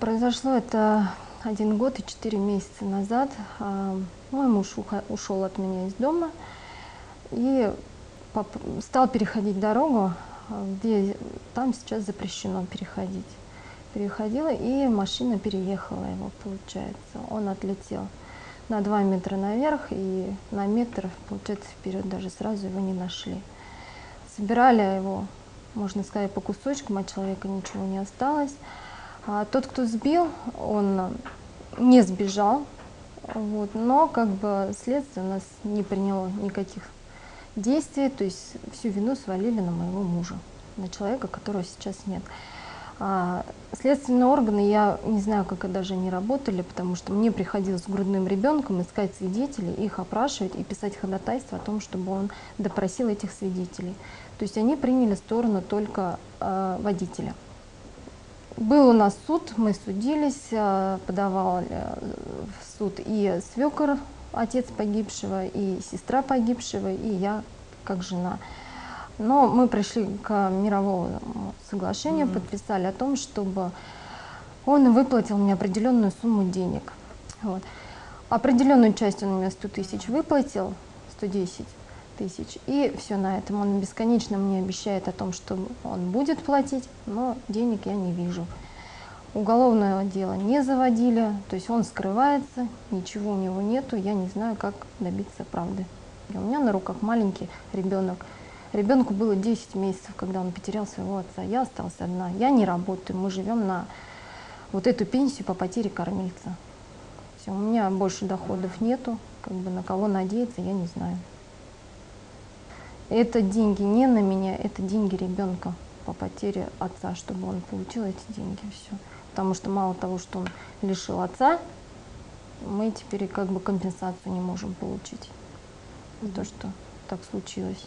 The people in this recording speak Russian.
Произошло это 1 год и 4 месяца назад. Мой муж ушел от меня из дома и стал переходить дорогу, где там сейчас запрещено переходить. Переходила, и машина переехала его, получается. Он отлетел на 2 метра наверх и на метр, получается, вперед, даже сразу его не нашли. Собирали его, можно сказать, по кусочкам, от человека ничего не осталось. А тот, кто сбил, он не сбежал, вот, но как бы следствие у нас не приняло никаких действий, то есть всю вину свалили на моего мужа, на человека, которого сейчас нет. Следственные органы, я не знаю, как даже не работали, потому что мне приходилось с грудным ребенком искать свидетелей, их опрашивать и писать ходатайство о том, чтобы он допросил этих свидетелей. То есть они приняли сторону только водителя. Был у нас суд, мы судились, подавал в суд и свекор, отец погибшего, и сестра погибшего, и я как жена. Но мы пришли к мировому соглашению, подписали о том, чтобы он выплатил мне определенную сумму денег. Вот. Определенную часть он мне 100 тысяч выплатил, 110 тысяч, и все на этом. Он бесконечно мне обещает о том, что он будет платить, но денег я не вижу. Уголовное дело не заводили, то есть он скрывается, ничего у него нету, я не знаю, как добиться правды. И у меня на руках маленький ребенок. Ребенку было 10 месяцев, когда он потерял своего отца. Я осталась одна. Я не работаю. Мы живем на вот эту пенсию по потере кормильца. Все, у меня больше доходов нету. Как бы на кого надеяться, я не знаю. Это деньги не на меня, это деньги ребенка по потере отца, чтобы он получил эти деньги. Все. Потому что мало того, что он лишил отца, мы теперь как бы компенсацию не можем получить за то, что так случилось.